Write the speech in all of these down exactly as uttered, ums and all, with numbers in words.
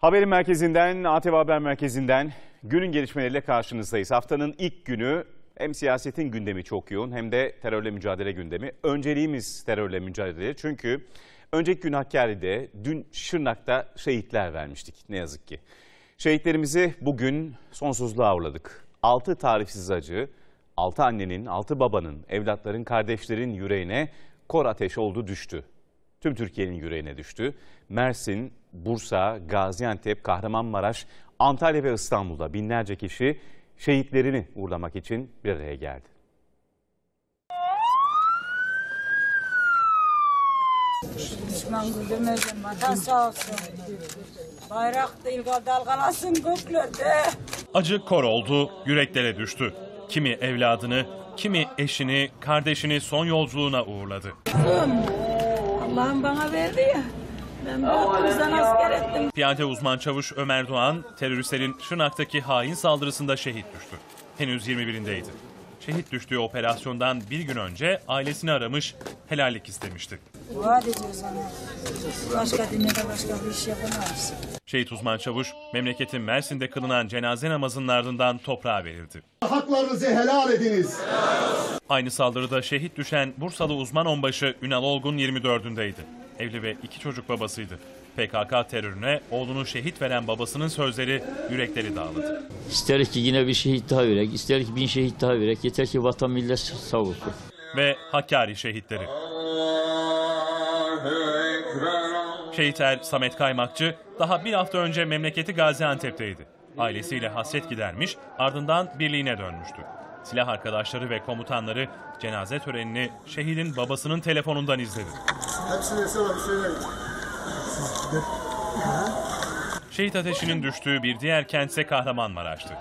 Haberin merkezinden, A T V Haber Merkezi'nden günün gelişmeleriyle karşınızdayız. Haftanın ilk günü hem siyasetin gündemi çok yoğun hem de terörle mücadele gündemi. Önceliğimiz terörle mücadele çünkü önceki gün Hakkari'de, dün Şırnak'ta şehitler vermiştik ne yazık ki. Şehitlerimizi bugün sonsuzluğa uğurladık. Altı tarifsiz acı, altı annenin, altı babanın, evlatların, kardeşlerin yüreğine kor ateş oldu, düştü. Tüm Türkiye'nin yüreğine düştü. Mersin, Bursa, Gaziantep, Kahramanmaraş, Antalya ve İstanbul'da binlerce kişi şehitlerini uğurlamak için bir araya geldi. Düşman güldürmezim, vatan sağ olsun. Bayrak dalga dalgalasın göklerde. Acı kor oldu, yüreklere düştü. Kimi evladını, kimi eşini, kardeşini son yolculuğuna uğurladı. Allah'ım bana verdi ya. Ben babamızdan asker ettim. Piyade uzman çavuş Ömer Doğan, teröristlerin Şırnak'taki hain saldırısında şehit düştü. Henüz yirmi birindeydi. Şehit düştüğü operasyondan bir gün önce ailesini aramış, helallik istemişti. Dua ediyoruz ana. Başka dünyada başka bir iş yapamazsın. Şehit uzman çavuş, memleketin Mersin'de kılınan cenaze namazının ardından toprağa verildi. Haklarınızı helal ediniz. Aynı saldırıda şehit düşen Bursalı uzman onbaşı Ünal Olgun yirmi dördündeydi. Evli ve iki çocuk babasıydı. P K K terörüne oğlunu şehit veren babasının sözleri yürekleri dağladı. İsteriz ki yine bir şehit daha verek, isteriz ki bin şehit daha verek. Yeter ki vatan millet sağ olsun. Ve Hakkari şehitleri. Şehit er Samet Kaymakçı daha bir hafta önce memleketi Gaziantep'teydi. Ailesiyle hasret gidermiş, ardından birliğine dönmüştü. Silah arkadaşları ve komutanları cenaze törenini şehidin babasının telefonundan izledi. Şehit ateşinin düştüğü bir diğer kentse Kahramanmaraş'tı.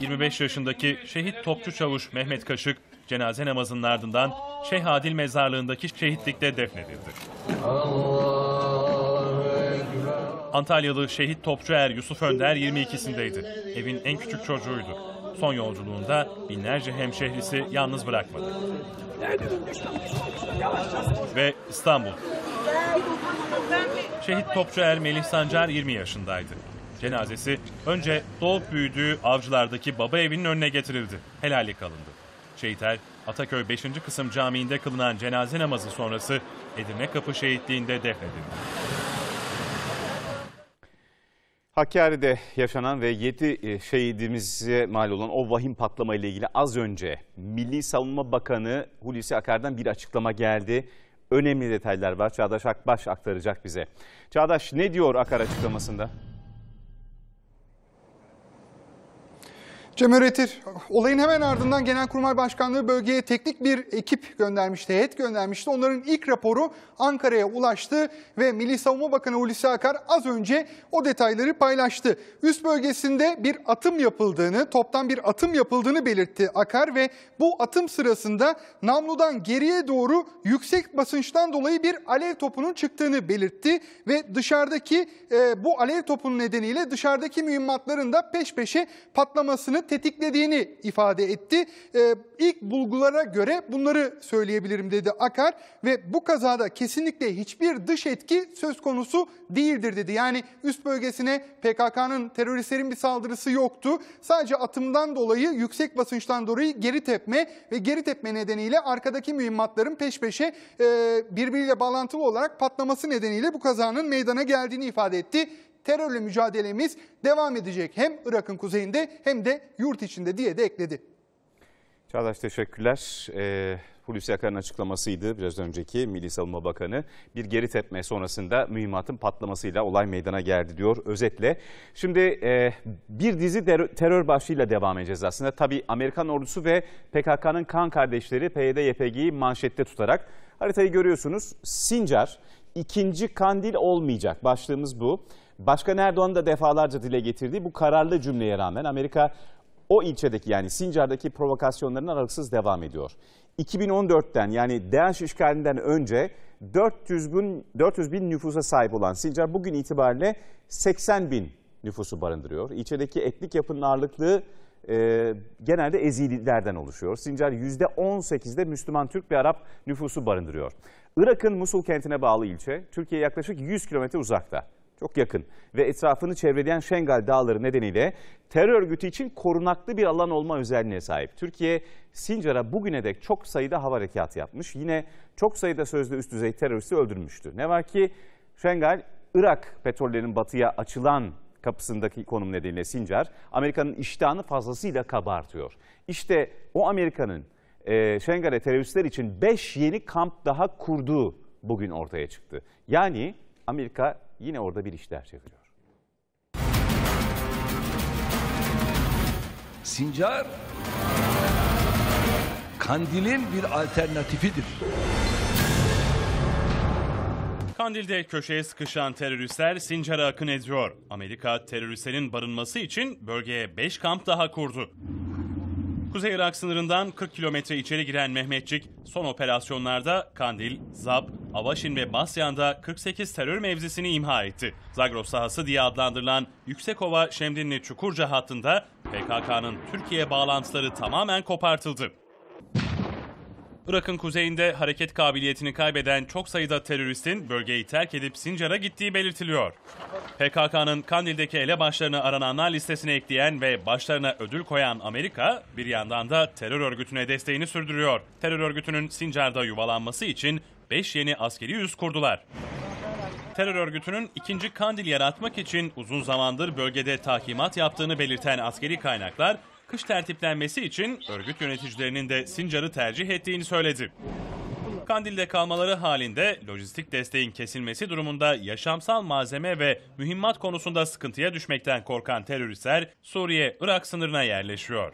yirmi beş yaşındaki şehit topçu çavuş Mehmet Kaşık cenaze namazının ardından Şeyh Adil mezarlığındaki şehitlikte defnedildi. Antalyalı şehit topçu er Yusuf Önder yirmi ikisindeydi. Evin en küçük çocuğuydu. Son yolculuğunda binlerce hemşehrisi yalnız bırakmadı. Ve İstanbul. Şehit topçu er Melih Sancar yirmi yaşındaydı. Cenazesi önce doğup büyüdüğü Avcılar'daki baba evinin önüne getirildi. Helallik alındı. Şehit er Ataköy beşinci Kısım Camii'nde kılınan cenaze namazı sonrası Edirne Kapı şehitliğinde defnedildi. Hakkari'de yaşanan ve yedi şehidimize mal olan o vahim patlama ile ilgili az önce Milli Savunma Bakanı Hulusi Akar'dan bir açıklama geldi. Önemli detaylar var. Çağdaş Akbaş aktaracak bize. Çağdaş, ne diyor Akar açıklamasında? Cem Öğretir, olayın hemen ardından Genelkurmay Başkanlığı bölgeye teknik bir ekip göndermişti, heyet göndermişti. Onların ilk raporu Ankara'ya ulaştı ve Milli Savunma Bakanı Hulusi Akar az önce o detayları paylaştı. Üst bölgesinde bir atım yapıldığını, toptan bir atım yapıldığını belirtti Akar ve bu atım sırasında namludan geriye doğru yüksek basınçtan dolayı bir alev topunun çıktığını belirtti ve dışarıdaki e, bu alev topunun nedeniyle dışarıdaki mühimmatların da peş peşe patlamasını tetiklediğini ifade etti. Ee, ilk bulgulara göre bunları söyleyebilirim dedi Akar ve bu kazada kesinlikle hiçbir dış etki söz konusu değildir dedi. Yani üst bölgesine P K K'nın, teröristlerin bir saldırısı yoktu. Sadece atımdan dolayı yüksek basınçtan dolayı geri tepme ve geri tepme nedeniyle arkadaki mühimmatların peş peşe e, birbiriyle bağlantılı olarak patlaması nedeniyle bu kazanın meydana geldiğini ifade etti. Terörle mücadelemiz devam edecek hem Irak'ın kuzeyinde hem de yurt içinde diye de ekledi. Çağdaş, teşekkürler. Ee, Hulusi Akar'ın açıklamasıydı biraz önceki Milli Savunma Bakanı. Bir geri tepme sonrasında mühimmatın patlamasıyla olay meydana geldi diyor özetle. Şimdi e, bir dizi terör başlığıyla devam edeceğiz aslında. Tabii Amerikan ordusu ve P K K'nın kan kardeşleri P Y D Y P G'yi manşette tutarak haritayı görüyorsunuz. Sincar, ikinci Kandil olmayacak, başlığımız bu. Başkan Erdoğan da defalarca dile getirdiği bu kararlı cümleye rağmen Amerika o ilçedeki, yani Sincar'daki provokasyonlarına aralıksız devam ediyor. iki bin on dörtten, yani DEAŞ işgalinden önce dört yüz bin, dört yüz bin nüfusa sahip olan Sincar bugün itibariyle seksen bin nüfusu barındırıyor. İlçedeki etnik yapının ağırlıklı e, genelde Ezidilerden oluşuyor. Sincar yüzde on sekizde Müslüman Türk ve Arap nüfusu barındırıyor. Irak'ın Musul kentine bağlı ilçe, Türkiye'ye yaklaşık yüz kilometre uzakta. Çok yakın ve etrafını çevreleyen Şengal dağları nedeniyle terör örgütü için korunaklı bir alan olma özelliğine sahip. Türkiye, Sincar'a bugüne dek çok sayıda hava harekatı yapmış. Yine çok sayıda sözde üst düzey teröristi öldürmüştü. Ne var ki Şengal, Irak petrollerinin batıya açılan kapısındaki konum nedeniyle Sincar, Amerika'nın iştahını fazlasıyla kabartıyor. İşte o Amerika'nın e, Şengal'e teröristler için beş yeni kamp daha kurduğu bugün ortaya çıktı. Yani Amerika yine orada bir işler çeviriyor. Sincar, Kandil'in bir alternatifidir. Kandil'de köşeye sıkışan teröristler Sincar'a akın ediyor. Amerika teröristlerin barınması için bölgeye beş kamp daha kurdu. Kuzey Irak sınırından kırk kilometre içeri giren Mehmetçik, son operasyonlarda Kandil, Zab, Avaşin ve Basyan'da kırk sekiz terör mevzisini imha etti. Zagros sahası diye adlandırılan Yüksekova, Şemdinli, Çukurca hattında P K K'nın Türkiye bağlantıları tamamen kopartıldı. Irak'ın kuzeyinde hareket kabiliyetini kaybeden çok sayıda teröristin bölgeyi terk edip Sincar'a gittiği belirtiliyor. P K K'nın Kandil'deki elebaşlarını arananlar listesine ekleyen ve başlarına ödül koyan Amerika, bir yandan da terör örgütüne desteğini sürdürüyor. Terör örgütünün Sincar'da yuvalanması için beş yeni askeri üs kurdular. Terör örgütünün ikinci Kandil yaratmak için uzun zamandır bölgede tahkimat yaptığını belirten askeri kaynaklar, kış tertiplenmesi için örgüt yöneticilerinin de Sincar'ı tercih ettiğini söyledi. Kandil'de kalmaları halinde lojistik desteğin kesilmesi durumunda yaşamsal malzeme ve mühimmat konusunda sıkıntıya düşmekten korkan teröristler Suriye-Irak sınırına yerleşiyor.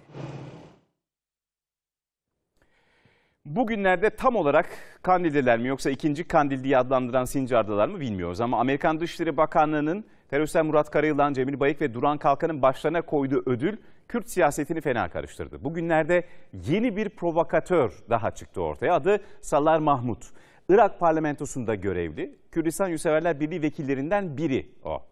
Bugünlerde tam olarak Kandil'deler mi yoksa ikinci Kandil diye adlandıran Sincar'dalar mı bilmiyoruz ama Amerikan Dışişleri Bakanlığı'nın teröristler Murat Karayılan, Cemil Bayık ve Duran Kalkan'ın başlarına koyduğu ödül Kürt siyasetini fena karıştırdı. Bugünlerde yeni bir provokatör daha çıktı ortaya. Adı Salar Mahmut. Irak parlamentosunda görevli, Kürdistan Yurtseverler Birliği vekillerinden biri o.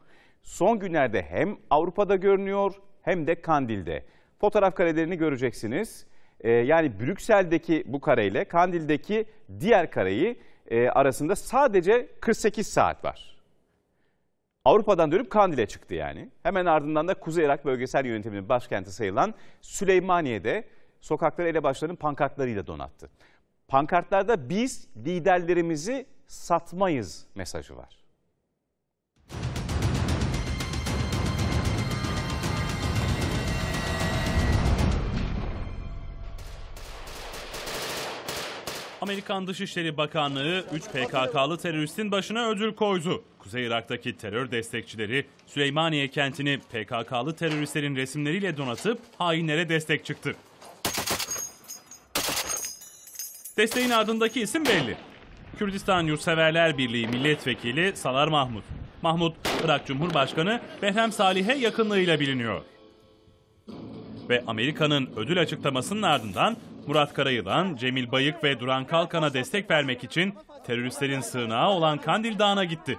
Son günlerde hem Avrupa'da görünüyor hem de Kandil'de. Fotoğraf karelerini göreceksiniz. Ee, yani Brüksel'deki bu kareyle Kandil'deki diğer kareyi e, arasında sadece kırk sekiz saat var. Avrupa'dan dönüp Kandil'e çıktı yani. Hemen ardından da Kuzey Irak Bölgesel Yönetimi'nin başkenti sayılan Süleymaniye'de sokakları elebaşlarının pankartlarıyla donattı. Pankartlarda biz liderlerimizi satmayız mesajı var. Amerikan Dışişleri Bakanlığı üç P K K'lı teröristin başına ödül koydu. Kuzey Irak'taki terör destekçileri Süleymaniye kentini P K K'lı teröristlerin resimleriyle donatıp hainlere destek çıktı. Desteğin ardındaki isim belli. Kürdistan Yurtseverler Birliği Milletvekili Salar Mahmut. Mahmut, Irak Cumhurbaşkanı Behrem Salih'e yakınlığıyla biliniyor. Ve Amerika'nın ödül açıklamasının ardından Murat Karayılan, Cemil Bayık ve Duran Kalkan'a destek vermek için teröristlerin sığınağı olan Kandil Dağı'na gitti.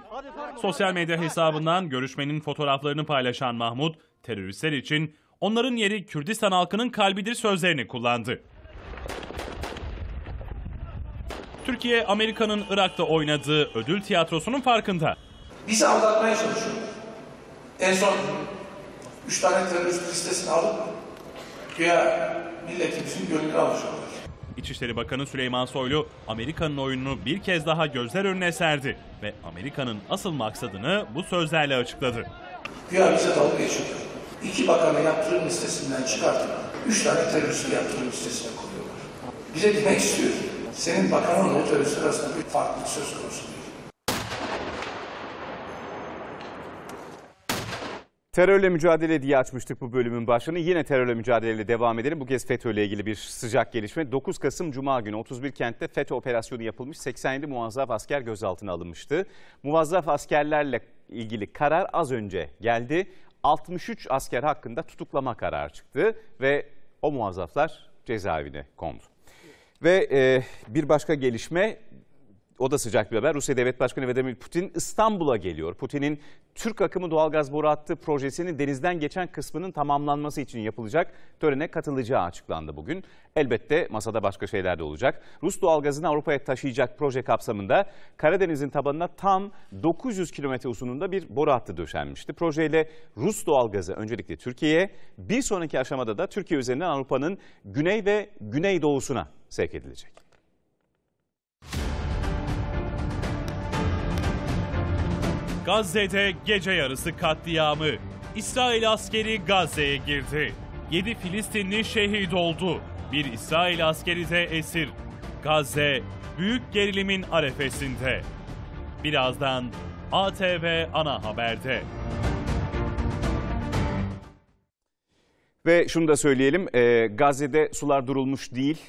Sosyal medya hesabından görüşmenin fotoğraflarını paylaşan Mahmut, teröristler için onların yeri Kürdistan halkının kalbidir sözlerini kullandı. Türkiye, Amerika'nın Irak'ta oynadığı ödül tiyatrosunun farkında. Bizi aldatmaya çalışıyor. En son üç tane terörist listesini alıp güya milletimizin gönlünü alacaklar. İçişleri Bakanı Süleyman Soylu, Amerika'nın oyununu bir kez daha gözler önüne serdi ve Amerika'nın asıl maksadını bu sözlerle açıkladı. Güya bize dalga geçiyor. İki bakanı yaptırım listesinden çıkartıp üç tane teröristi yaptırım listesine koyuyorlar. Bize demek istiyor. Senin bakanın o terörist arasında bir farklılık söz konusu değil. Terörle mücadele diye açmıştık bu bölümün başlığını. Yine terörle mücadeleyle devam edelim. Bu kez FETÖ ile ilgili bir sıcak gelişme. dokuz Kasım Cuma günü otuz bir kentte FETÖ operasyonu yapılmış. seksen yedi muvazzaf asker gözaltına alınmıştı. Muvazzaf askerlerle ilgili karar az önce geldi. altmış üç asker hakkında tutuklama kararı çıktı ve o muvazzaflar cezaevine kondu. Ve e, bir başka gelişme... o da sıcak bir haber. Rusya Devlet Başkanı Vladimir Putin İstanbul'a geliyor. Putin'in Türk Akımı doğalgaz boru hattı projesinin denizden geçen kısmının tamamlanması için yapılacak törene katılacağı açıklandı bugün. Elbette masada başka şeyler de olacak. Rus doğalgazını Avrupa'ya taşıyacak proje kapsamında Karadeniz'in tabanına tam dokuz yüz kilometre uzunluğunda bir boru hattı döşenmişti. Projeyle Rus doğalgazı öncelikle Türkiye'ye, bir sonraki aşamada da Türkiye üzerinden Avrupa'nın güney ve güneydoğusuna sevk edilecek. Gazze'de gece yarısı katliamı. İsrail askeri Gazze'ye girdi. yedi Filistinli şehit oldu. Bir İsrail askeri de esir. Gazze büyük gerilimin arefesinde. Birazdan A T V ana haberde. Ve şunu da söyleyelim, e, Gazze'de sular durulmuş değil.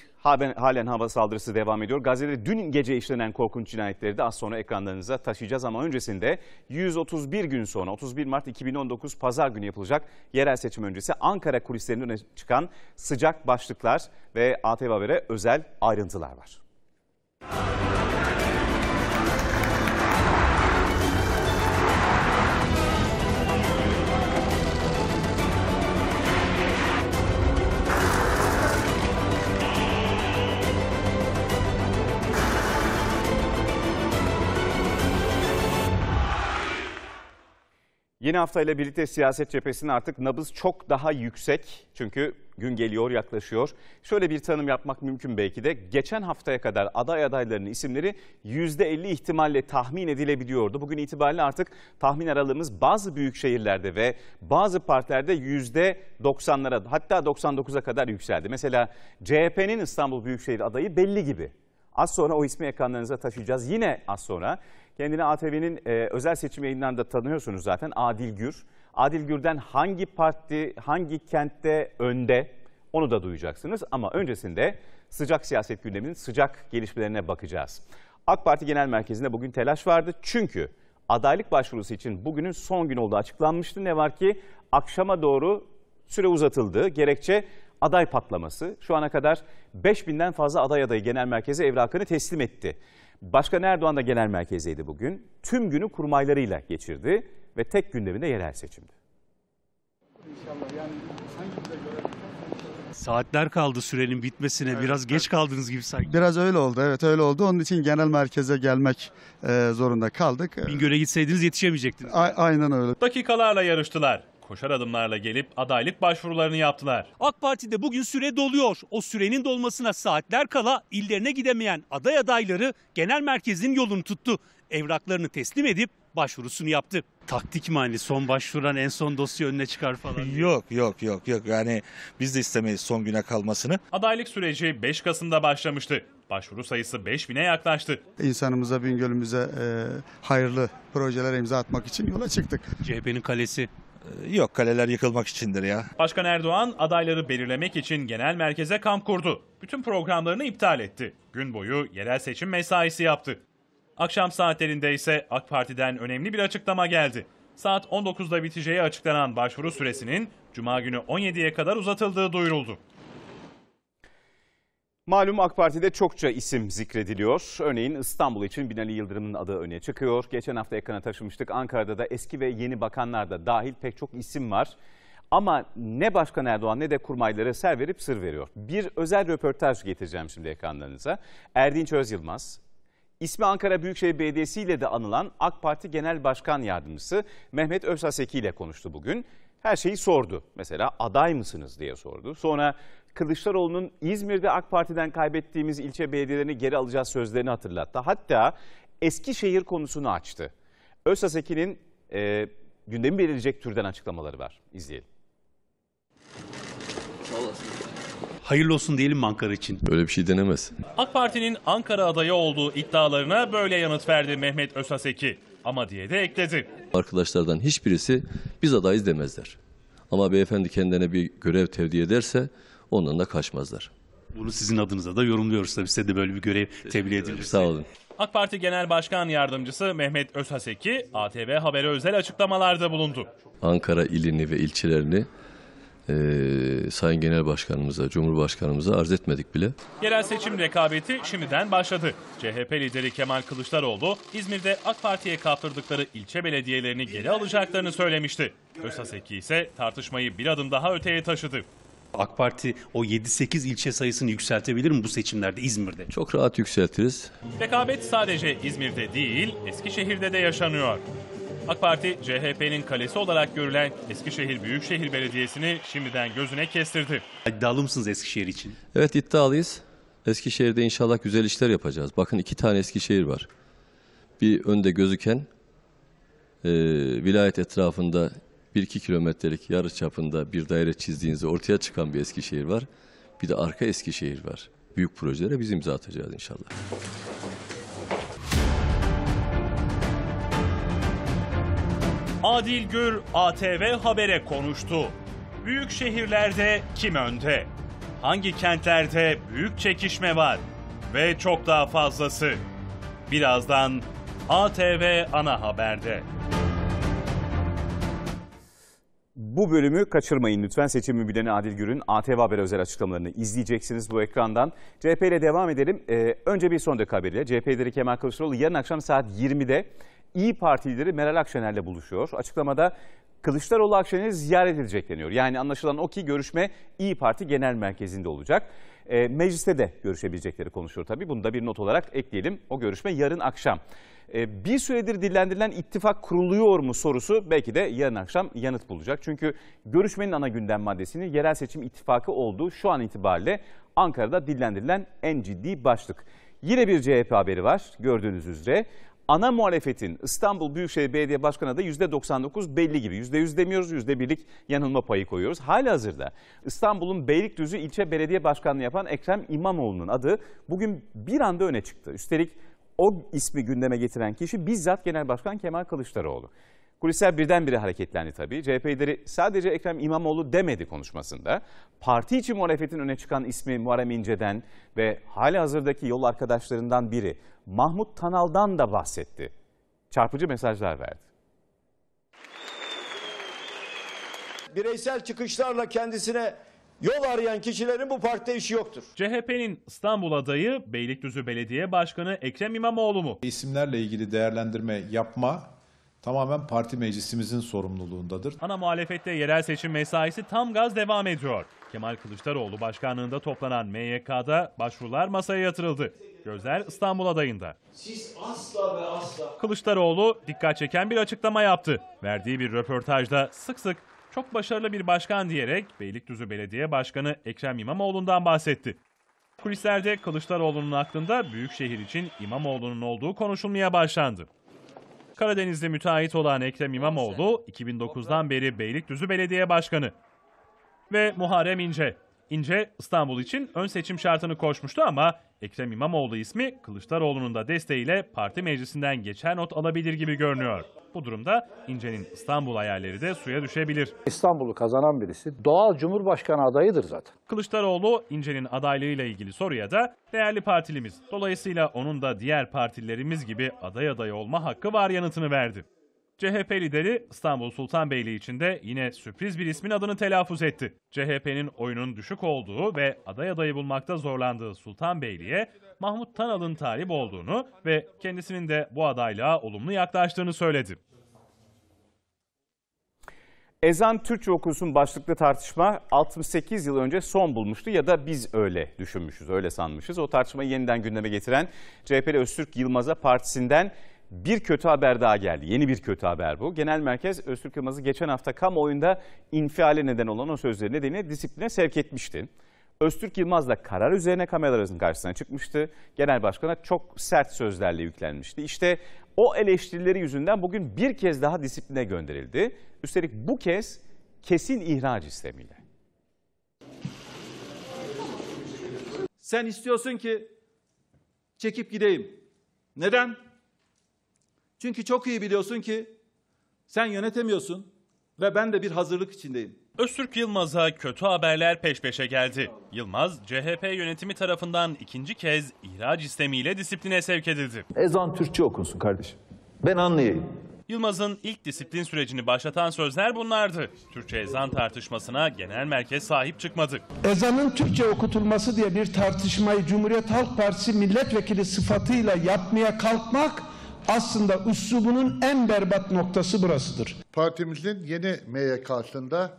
Halen hava saldırısı devam ediyor. Gazze'de dün gece işlenen korkunç cinayetleri de az sonra ekranlarınıza taşıyacağız ama öncesinde yüz otuz bir gün sonra otuz bir Mart iki bin on dokuz Pazar günü yapılacak yerel seçim öncesi Ankara kulislerinin öne çıkan sıcak başlıklar ve A T V Haber'e özel ayrıntılar var. Yeni haftayla birlikte siyaset cephesinin artık nabız çok daha yüksek. Çünkü gün geliyor, yaklaşıyor. Şöyle bir tanım yapmak mümkün belki de. Geçen haftaya kadar aday adaylarının isimleri yüzde elli ihtimalle tahmin edilebiliyordu. Bugün itibariyle artık tahmin aralığımız bazı büyük şehirlerde ve bazı partilerde yüzde doksanlara hatta doksan dokuza kadar yükseldi. Mesela C H P'nin İstanbul Büyükşehir adayı belli gibi. Az sonra o ismi ekranlarınıza taşıyacağız. Yine az sonra... Kendini A T V'nin e, özel seçim yayınlarında tanıyorsunuz zaten, Adil Gür. Adil Gür'den hangi parti, hangi kentte önde onu da duyacaksınız. Ama öncesinde sıcak siyaset gündeminin sıcak gelişmelerine bakacağız. AK Parti Genel Merkezi'nde bugün telaş vardı. Çünkü adaylık başvurusu için bugünün son günü olduğu açıklanmıştı. Ne var ki akşama doğru süre uzatıldı. Gerekçe aday patlaması. Şu ana kadar beş binden fazla aday adayı Genel Merkezi evrakını teslim etti. Başkan Erdoğan da genel merkezdeydi bugün. Tüm günü kurmaylarıyla geçirdi ve tek gündeminde yerel seçimdi. Saatler kaldı sürenin bitmesine. Evet, biraz geç kaldınız gibi sanki. Biraz öyle oldu, evet öyle oldu. Onun için genel merkeze gelmek e, zorunda kaldık. Bingöl'e gitseydiniz yetişemeyecektiniz. A- aynen öyle. Dakikalarla yarıştılar. Koşar adımlarla gelip adaylık başvurularını yaptılar. AK Parti'de bugün süre doluyor. O sürenin dolmasına saatler kala illerine gidemeyen aday adayları genel merkezin yolunu tuttu. Evraklarını teslim edip başvurusunu yaptı. Taktik mi hani son başvuran en son dosya önüne çıkar falan? Yok yok yok yok yani biz de istemeyiz son güne kalmasını. Adaylık süreci beş Kasım'da başlamıştı. Başvuru sayısı beş bine yaklaştı. İnsanımıza, Bingöl'ümüze e, hayırlı projeler imza atmak için yola çıktık. C H P'nin kalesi. Yok, kaleler yıkılmak içindir ya. Başkan Erdoğan adayları belirlemek için genel merkeze kamp kurdu. Bütün programlarını iptal etti. Gün boyu yerel seçim mesaisi yaptı. Akşam saatlerinde ise AK Parti'den önemli bir açıklama geldi. Saat on dokuzda biteceği açıklanan başvuru süresinin Cuma günü on yediye kadar uzatıldığı duyuruldu. Malum AK Parti'de çokça isim zikrediliyor. Örneğin İstanbul için Binali Yıldırım'ın adı öne çıkıyor. Geçen hafta ekrana taşımıştık. Ankara'da da eski ve yeni bakanlar da dahil pek çok isim var. Ama ne Başkan Erdoğan ne de kurmayları ser verip sır veriyor. Bir özel röportaj getireceğim şimdi ekranlarınıza. Erdinç Özyılmaz, ismi Ankara Büyükşehir Belediyesi ile de anılan AK Parti Genel Başkan Yardımcısı Mehmet Özhaseki ile konuştu bugün. Her şeyi sordu. Mesela aday mısınız diye sordu. Sonra Kılıçdaroğlu'nun İzmir'de AK Parti'den kaybettiğimiz ilçe belediyelerini geri alacağız sözlerini hatırlattı. Hatta Eskişehir konusunu açtı. Özhaseki'nin e, gündemi belirleyecek türden açıklamaları var. İzleyelim. Hayırlı olsun diyelim Ankara için. Böyle bir şey denemez. AK Parti'nin Ankara adayı olduğu iddialarına böyle yanıt verdi Mehmet Özhaseki. Ama diye de ekledi. Arkadaşlardan hiçbirisi biz adayız demezler. Ama beyefendi kendine bir görev tevdi ederse ondan da kaçmazlar. Bunu sizin adınıza da yorumluyoruz tabii, size de böyle bir görev tebliğ edilirse. Sağ olun. AK Parti Genel Başkan Yardımcısı Mehmet Özhaseki A T V Haber'e özel açıklamalarda bulundu. Ankara ilini ve ilçelerini Ee, Sayın Genel Başkanımıza, Cumhurbaşkanımıza arz etmedik bile. Yerel seçim rekabeti şimdiden başladı. C H P lideri Kemal Kılıçdaroğlu, İzmir'de AK Parti'ye kaptırdıkları ilçe belediyelerini geri alacaklarını söylemişti. Özhaseki ise tartışmayı bir adım daha öteye taşıdı. AK Parti o yedi sekiz ilçe sayısını yükseltebilir mi bu seçimlerde İzmir'de? Çok rahat yükseltiriz. Rekabet sadece İzmir'de değil, Eskişehir'de de yaşanıyor. AK Parti, C H P'nin kalesi olarak görülen Eskişehir Büyükşehir Belediyesi'ni şimdiden gözüne kestirdi. İddialı mısınız Eskişehir için? Evet, iddialıyız. Eskişehir'de inşallah güzel işler yapacağız. Bakın, iki tane Eskişehir var. Bir önde gözüken, e, vilayet etrafında bir iki kilometrelik yarı çapında bir daire çizdiğinizde ortaya çıkan bir Eskişehir var. Bir de arka Eskişehir var. Büyük projelere biz imza atacağız inşallah. Adil Gür, A T V Haber'e konuştu. Büyük şehirlerde kim önde? Hangi kentlerde büyük çekişme var? Ve çok daha fazlası. Birazdan A T V Ana Haber'de. Bu bölümü kaçırmayın lütfen. Seçim mübileni Adil Gür'ün A T V Haber özel açıklamalarını izleyeceksiniz bu ekrandan. C H P ile devam edelim. Ee, önce bir son dakika haberiyle. C H P lideri Kemal Kılıçdaroğlu yarın akşam saat yirmide İYİ Parti lideri Meral Akşener'le buluşuyor. Açıklamada Kılıçdaroğlu Akşener'i ziyaret edilecek deniyor. Yani anlaşılan o ki görüşme İYİ Parti Genel Merkezi'nde olacak. E, mecliste de görüşebilecekleri konuşuyor tabii. Bunu da bir not olarak ekleyelim. O görüşme yarın akşam. E, bir süredir dillendirilen ittifak kuruluyor mu sorusu belki de yarın akşam yanıt bulacak. Çünkü görüşmenin ana gündem maddesinin yerel seçim ittifakı olduğu şu an itibariyle Ankara'da dillendirilen en ciddi başlık. Yine bir C H P haberi var gördüğünüz üzere. Ana muhalefetin İstanbul Büyükşehir Belediye Başkanı'na da yüzde doksan dokuz belli gibi. yüzde yüz demiyoruz, yüzde birlik yanılma payı koyuyoruz. Halihazırda İstanbul'un Beylikdüzü ilçe belediye başkanlığı yapan Ekrem İmamoğlu'nun adı bugün bir anda öne çıktı. Üstelik o ismi gündeme getiren kişi bizzat Genel Başkan Kemal Kılıçdaroğlu. Kulisler birdenbire hareketlendi tabii. C H P lideri sadece Ekrem İmamoğlu demedi konuşmasında. Parti içi muhalefetin öne çıkan ismi Muharrem İnce'den ve halihazırdaki yol arkadaşlarından biri Mahmut Tanal'dan da bahsetti. Çarpıcı mesajlar verdi. Bireysel çıkışlarla kendisine yol arayan kişilerin bu partide işi yoktur. C H P'nin İstanbul adayı Beylikdüzü Belediye Başkanı Ekrem İmamoğlu mu? İsimlerle ilgili değerlendirme yapma tamamen parti meclisimizin sorumluluğundadır. Ana muhalefette yerel seçim mesaisi tam gaz devam ediyor. Kemal Kılıçdaroğlu başkanlığında toplanan M Y K'da başvurular masaya yatırıldı. Gözler İstanbul adayında. Siz asla ve asla. Kılıçdaroğlu dikkat çeken bir açıklama yaptı. Verdiği bir röportajda sık sık çok başarılı bir başkan diyerek Beylikdüzü Belediye Başkanı Ekrem İmamoğlu'ndan bahsetti. Kulislerde Kılıçdaroğlu'nun aklında büyükşehir için İmamoğlu'nun olduğu konuşulmaya başlandı. Karadeniz'de müteahhit olan Ekrem İmamoğlu iki bin dokuzdan beri Beylikdüzü Belediye Başkanı ve Muharrem İnce. İnce İstanbul için ön seçim şartını koşmuştu ama Ekrem İmamoğlu ismi Kılıçdaroğlu'nun da desteğiyle parti meclisinden geçer not alabilir gibi görünüyor. Bu durumda İnce'nin İstanbul hayalleri de suya düşebilir. İstanbul'u kazanan birisi doğal Cumhurbaşkanı adayıdır zaten. Kılıçdaroğlu İnce'nin adaylığıyla ilgili soruya da değerli partilimiz, dolayısıyla onun da diğer partilerimiz gibi aday adayı olma hakkı var yanıtını verdi. C H P lideri İstanbul Sultanbeyli için de yine sürpriz bir ismin adını telaffuz etti. C H P'nin oyunun düşük olduğu ve aday adayı bulmakta zorlandığı Sultanbeyli'ye Mahmut Tanal'ın talip olduğunu ve kendisinin de bu adaylığa olumlu yaklaştığını söyledi. Ezan Türkçe okunsun başlıklı tartışma altmış sekiz yıl önce son bulmuştu ya da biz öyle düşünmüşüz, öyle sanmışız. O tartışmayı yeniden gündeme getiren C H P'li Öztürk Yılmaz'a partisinden bir kötü haber daha geldi. Yeni bir kötü haber bu. Genel Merkez Öztürk Yılmaz'ı geçen hafta kamuoyunda infiale neden olan o sözleri nedeniyle disipline sevk etmişti. Öztürk Yılmaz da karar üzerine kameraların karşısına çıkmıştı. Genel Başkan'a çok sert sözlerle yüklenmişti. İşte o eleştirileri yüzünden bugün bir kez daha disipline gönderildi. Üstelik bu kez kesin ihraç istemiyle. Sen istiyorsun ki çekip gideyim. Neden? Çünkü çok iyi biliyorsun ki sen yönetemiyorsun ve ben de bir hazırlık içindeyim. Öztürk Yılmaz'a kötü haberler peş peşe geldi. Yılmaz, C H P yönetimi tarafından ikinci kez ihraç istemiyle disipline sevk edildi. Ezan Türkçe okunsun kardeşim. Ben anlayayım. Yılmaz'ın ilk disiplin sürecini başlatan sözler bunlardı. Türkçe ezan tartışmasına genel merkez sahip çıkmadı. Ezanın Türkçe okutulması diye bir tartışmayı Cumhuriyet Halk Partisi milletvekili sıfatıyla yapmaya kalkmak aslında üslubunun en berbat noktası burasıdır. Partimizin yeni M Y K'sında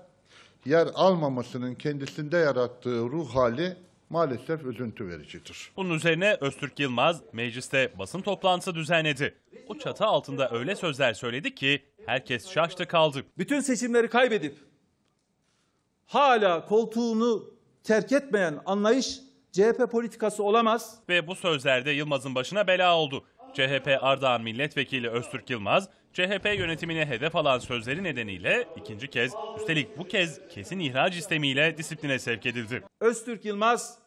yer almamasının kendisinde yarattığı ruh hali maalesef üzüntü vericidir. Bunun üzerine Öztürk Yılmaz mecliste basın toplantısı düzenledi. O çatı altında öyle sözler söyledi ki herkes şaştı kaldı. Bütün seçimleri kaybedip hala koltuğunu terk etmeyen anlayış C H P politikası olamaz. Ve bu sözlerde Yılmaz'ın başına bela oldu. C H P Ardahan Milletvekili Öztürk Yılmaz, C H P yönetimine hedef alan sözleri nedeniyle ikinci kez, üstelik bu kez kesin ihraç istemiyle disipline sevk edildi. Öztürk Yılmaz,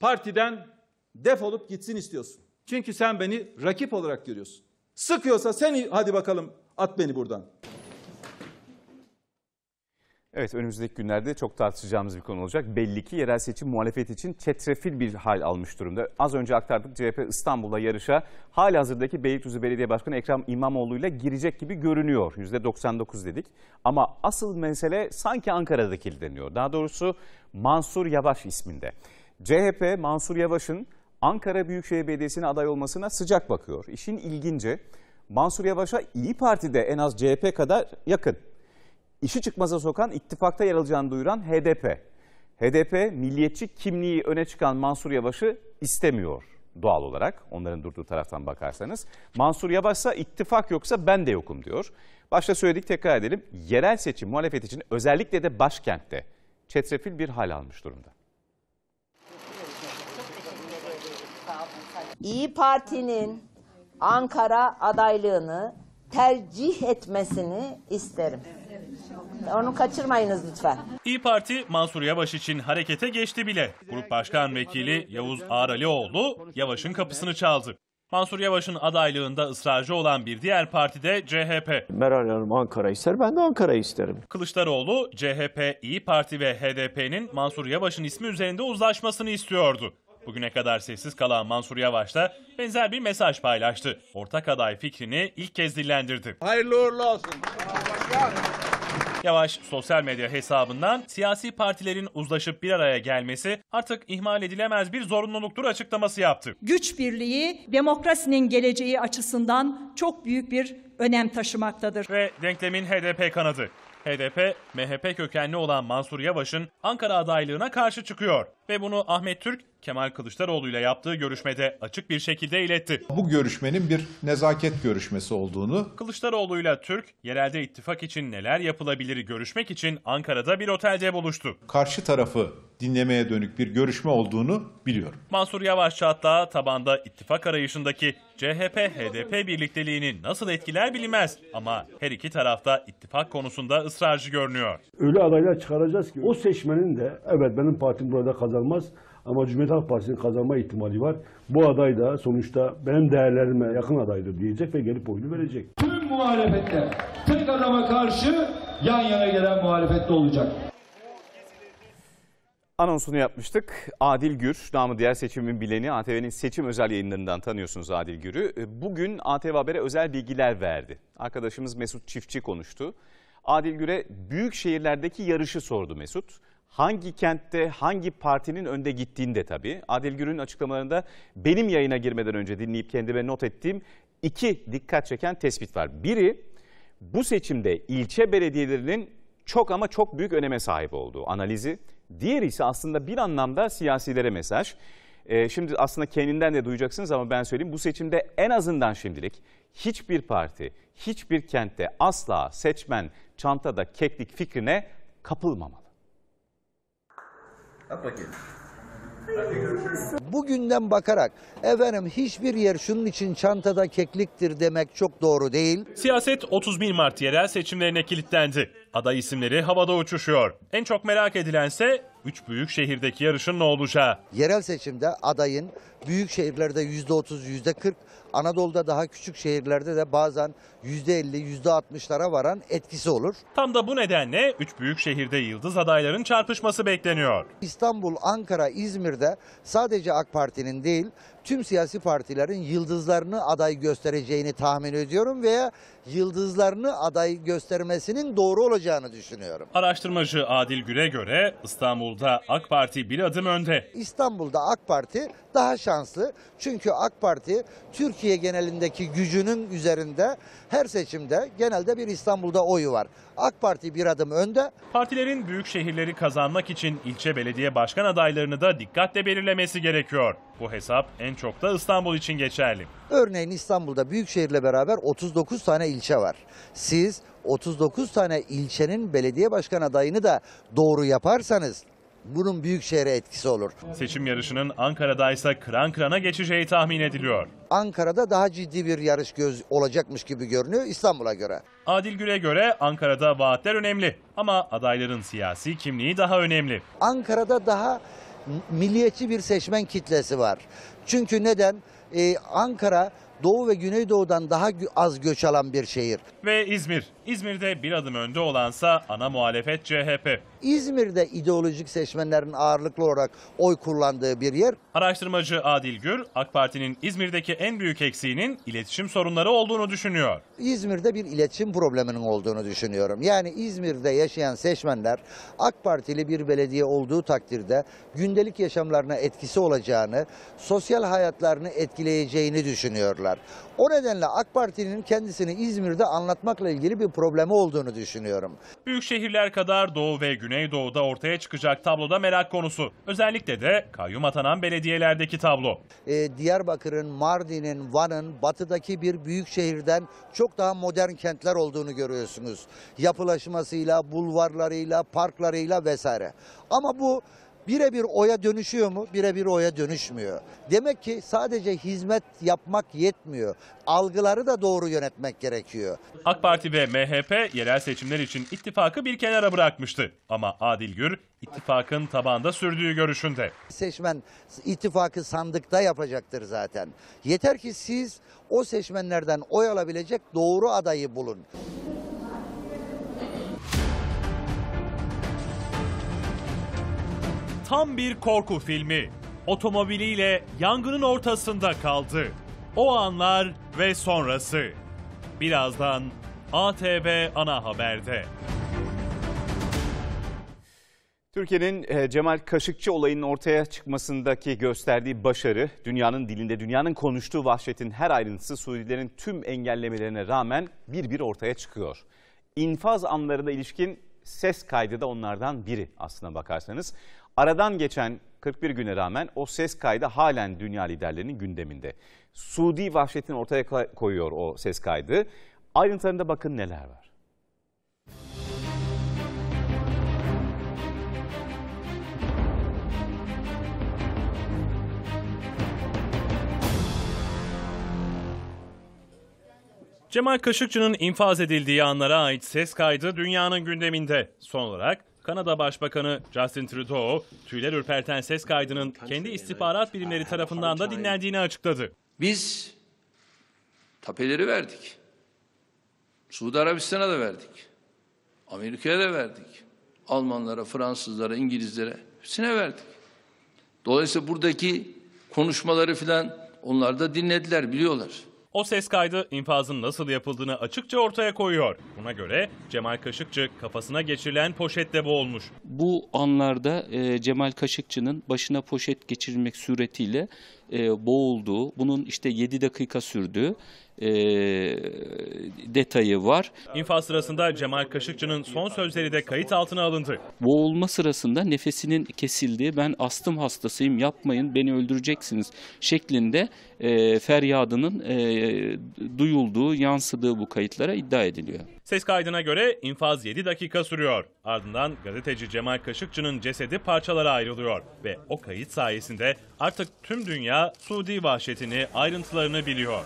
partiden defolup gitsin istiyorsun. Çünkü sen beni rakip olarak görüyorsun. Sıkıyorsa sen hadi bakalım at beni buradan. Evet, önümüzdeki günlerde çok tartışacağımız bir konu olacak. Belli ki yerel seçim muhalefet için çetrefil bir hal almış durumda. Az önce aktardık, C H P İstanbul'da yarışa halihazırdaki Beylikdüzü Belediye Başkanı Ekrem İmamoğlu'yla girecek gibi görünüyor. yüzde doksan dokuz dedik. Ama asıl mesele sanki Ankara'daki deniyor. Daha doğrusu Mansur Yavaş isminde. C H P Mansur Yavaş'ın Ankara Büyükşehir Belediyesi'ne aday olmasına sıcak bakıyor. İşin ilginci, Mansur Yavaş'a İYİ Parti'de en az C H P kadar yakın. İşi çıkmaza sokan, ittifakta yer alacağını duyuran H D P. H D P, milliyetçi kimliği öne çıkan Mansur Yavaş'ı istemiyor doğal olarak. Onların durduğu taraftan bakarsanız. Mansur Yavaş'sa ittifak yoksa ben de yokum diyor. Başta söyledik, tekrar edelim. Yerel seçim muhalefet için özellikle de başkentte çetrefil bir hal almış durumda. İYİ Parti'nin Ankara adaylığını tercih etmesini isterim. Onu kaçırmayınız lütfen. İYİ Parti Mansur Yavaş için harekete geçti bile. Grup Başkan Vekili Yavuz Ağralioğlu Yavaş'ın kapısını çaldı. Mansur Yavaş'ın adaylığında ısrarcı olan bir diğer parti de C H P. Meral Hanım Ankara ister, ben de Ankara'yı isterim. Kılıçdaroğlu, C H P, İYİ Parti ve H D P'nin Mansur Yavaş'ın ismi üzerinde uzlaşmasını istiyordu. Bugüne kadar sessiz kalan Mansur Yavaş da benzer bir mesaj paylaştı. Ortak aday fikrini ilk kez dillendirdi. Hayırlı uğurlu olsun. Yavaş sosyal medya hesabından siyasi partilerin uzlaşıp bir araya gelmesi artık ihmal edilemez bir zorunluluktur açıklaması yaptı. Güç birliği demokrasinin geleceği açısından çok büyük bir önem taşımaktadır. Ve denklemin H D P kanadı. H D P, M H P kökenli olan Mansur Yavaş'ın Ankara adaylığına karşı çıkıyor. Ve bunu Ahmet Türk, Kemal Kılıçdaroğlu ile yaptığı görüşmede açık bir şekilde iletti. Bu görüşmenin bir nezaket görüşmesi olduğunu. Kılıçdaroğlu ile Türk, yerelde ittifak için neler yapılabilir görüşmek için Ankara'da bir otelde buluştu. Karşı tarafı dinlemeye dönük bir görüşme olduğunu biliyorum. Mansur Yavaş hatta tabanda ittifak arayışındaki C H P-H D P birlikteliğini nasıl etkiler bilinmez. Ama her iki tarafta ittifak konusunda ısrarcı görünüyor. Öyle adaylar çıkaracağız ki o seçmenin de evet benim partim burada kazanmaz ama Cumhuriyet Halk Partisi'nin kazanma ihtimali var. Bu aday da sonuçta benim değerlerime yakın adaydır diyecek ve gelip oyunu verecek. Tüm muhalefetler tek adama karşı yan yana gelen muhalefette olacak. Anonsunu yapmıştık. Adil Gür, namı diğer seçimin bileni, A T V'nin seçim özel yayınlarından tanıyorsunuz Adil Gür'ü. Bugün A T V Haber'e özel bilgiler verdi. Arkadaşımız Mesut Çiftçi konuştu. Adil Gür'e büyük şehirlerdeki yarışı sordu Mesut. Hangi kentte, hangi partinin önde gittiğini de tabii. Adil Gür'ün açıklamalarında benim yayına girmeden önce dinleyip kendime not ettiğim iki dikkat çeken tespit var. Biri, bu seçimde ilçe belediyelerinin çok ama çok büyük öneme sahip olduğu analizi. Diğeri ise aslında bir anlamda siyasilere mesaj. Ee, şimdi aslında kendinden de duyacaksınız ama ben söyleyeyim. Bu seçimde en azından şimdilik hiçbir parti, hiçbir kentte asla seçmen çantada keklik fikrine kapılmamalı. Bugünden bakarak efendim hiçbir yer şunun için çantada kekliktir demek çok doğru değil. Siyaset otuz bir Mart yerel seçimlerine kilitlendi. Aday isimleri havada uçuşuyor. En çok merak edilense üç büyük şehirdeki yarışın ne olacağı. Yerel seçimde adayın büyük şehirlerde yüzde otuz, yüzde kırk, Anadolu'da daha küçük şehirlerde de bazen yüzde elli, yüzde altmışlara varan etkisi olur. Tam da bu nedenle üç büyük şehirde yıldız adayların çarpışması bekleniyor. İstanbul, Ankara, İzmir'de sadece AK Parti'nin değil, tüm siyasi partilerin yıldızlarını aday göstereceğini tahmin ediyorum veya yıldızlarını aday göstermesinin doğru olacağını düşünüyorum. Araştırmacı Adil Gür'e göre İstanbul'da AK Parti bir adım önde. İstanbul'da AK Parti daha şanslı. Çünkü AK Parti Türkiye genelindeki gücünün üzerinde her seçimde genelde bir İstanbul'da oyu var. AK Parti bir adım önde. Partilerin büyük şehirleri kazanmak için ilçe belediye başkan adaylarını da dikkatle belirlemesi gerekiyor. Bu hesap en çok da İstanbul için geçerli. Örneğin İstanbul'da büyükşehirle beraber otuz dokuz tane ilçe var. Siz otuz dokuz tane ilçenin belediye başkan adayını da doğru yaparsanız bunun büyükşehire etkisi olur. Seçim yarışının Ankara'da ise kıran kırana geçeceği tahmin ediliyor. Ankara'da daha ciddi bir yarış göz olacakmış gibi görünüyor İstanbul'a göre. Adil Gür'e göre Ankara'da vaatler önemli ama adayların siyasi kimliği daha önemli. Ankara'da daha milliyetçi bir seçmen kitlesi var. Çünkü neden? Ee, Ankara Doğu ve Güneydoğu'dan daha az göç alan bir şehir. Ve İzmir. İzmir'de bir adım önde olansa ana muhalefet C H P. İzmir'de ideolojik seçmenlerin ağırlıklı olarak oy kullandığı bir yer. Araştırmacı Adil Gür, AK Parti'nin İzmir'deki en büyük eksiğinin iletişim sorunları olduğunu düşünüyor. İzmir'de bir iletişim probleminin olduğunu düşünüyorum. Yani İzmir'de yaşayan seçmenler AK Partili bir belediye olduğu takdirde gündelik yaşamlarına etkisi olacağını, sosyal hayatlarını etkileyeceğini düşünüyorlar. O nedenle AK Parti'nin kendisini İzmir'de anlatmakla ilgili bir problemi olduğunu düşünüyorum. Büyük şehirler kadar Doğu ve Güneydoğu'da ortaya çıkacak tabloda merak konusu. Özellikle de kayyum atanan belediyelerdeki tablo. Ee, Diyarbakır'ın, Mardin'in, Van'ın batıdaki bir büyük şehirden çok daha modern kentler olduğunu görüyorsunuz. Yapılaşmasıyla, bulvarlarıyla, parklarıyla vesaire. Ama bu birebir oya dönüşüyor mu? Birebir oya dönüşmüyor. Demek ki sadece hizmet yapmak yetmiyor. Algıları da doğru yönetmek gerekiyor. AK Parti ve M H P yerel seçimler için ittifakı bir kenara bırakmıştı. Ama Adil Gür ittifakın tabanda sürdüğü görüşünde. Seçmen ittifakı sandıkta yapacaktır zaten. Yeter ki siz o seçmenlerden oy alabilecek doğru adayı bulun. Tam bir korku filmi. Otomobiliyle yangının ortasında kaldı. O anlar ve sonrası. Birazdan A T V Ana Haber'de. Türkiye'nin Cemal Kaşıkçı olayının ortaya çıkmasındaki gösterdiği başarı, dünyanın dilinde, dünyanın konuştuğu vahşetin her ayrıntısı Suudilerin tüm engellemelerine rağmen bir bir ortaya çıkıyor. İnfaz anlarına ilişkin ses kaydı da onlardan biri aslına bakarsanız. Aradan geçen kırk bir güne rağmen o ses kaydı halen dünya liderlerinin gündeminde. Suudi vahşetini ortaya koyuyor o ses kaydı. Ayrıntılarında bakın neler var. Cemal Kaşıkçı'nın infaz edildiği anlara ait ses kaydı dünyanın gündeminde. Son olarak Kanada Başbakanı Justin Trudeau, tüyler ürperten ses kaydının kendi istihbarat birimleri tarafından da dinlendiğini açıkladı. Biz tapeleri verdik. Suudi Arabistan'a da verdik. Amerika'ya da verdik. Almanlara, Fransızlara, İngilizlere hepsine verdik. Dolayısıyla buradaki konuşmaları filan onlar da dinlediler, biliyorlar. O ses kaydı infazın nasıl yapıldığını açıkça ortaya koyuyor. Buna göre Cemal Kaşıkçı kafasına geçirilen poşetle boğulmuş. Bu anlarda e, Cemal Kaşıkçı'nın başına poşet geçirilmek suretiyle e, boğulduğu, bunun işte yedi dakika sürdüğü e, detayı var. İnfaz sırasında Cemal Kaşıkçı'nın son sözleri de kayıt altına alındı. Boğulma sırasında nefesinin kesildiği, ben astım hastasıyım, yapmayın, beni öldüreceksiniz şeklinde e, feryadının E, duyulduğu, yansıdığı bu kayıtlara iddia ediliyor. Ses kaydına göre infaz yedi dakika sürüyor. Ardından gazeteci Cemal Kaşıkçı'nın cesedi parçalara ayrılıyor ve o kayıt sayesinde artık tüm dünya Suudi vahşetini, ayrıntılarını biliyor.